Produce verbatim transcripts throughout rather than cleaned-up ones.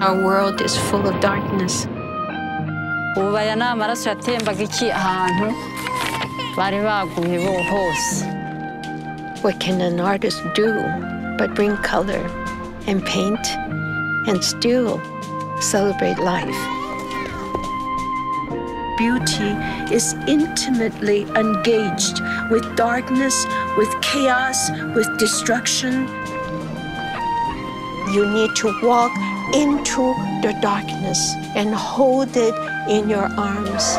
Our world is full of darkness. What can an artist do but bring color and paint and still celebrate life? Beauty is intimately engaged with darkness, with chaos, with destruction. You need to walk into the darkness and hold it in your arms.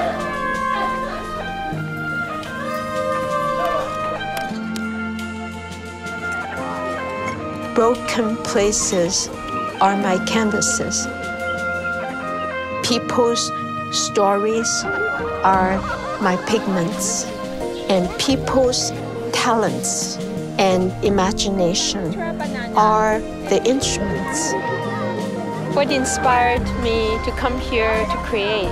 Broken places are my canvases. People's stories are my pigments, and people's talents and imagination are the instruments. What inspired me to come here to create?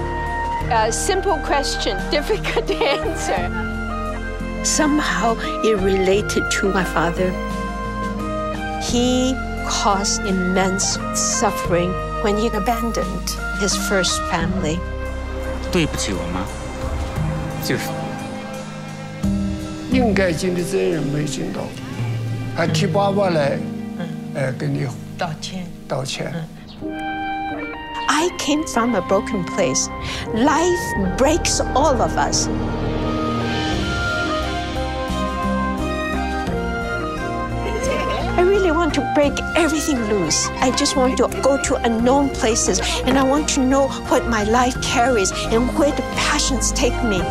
A simple question, difficult to answer. Somehow it related to my father. He caused immense suffering when he abandoned his first family. I came from a broken place. Life breaks all of us. I really want to break everything loose. I just want to go to unknown places, and I want to know what my life carries and where the passions take me.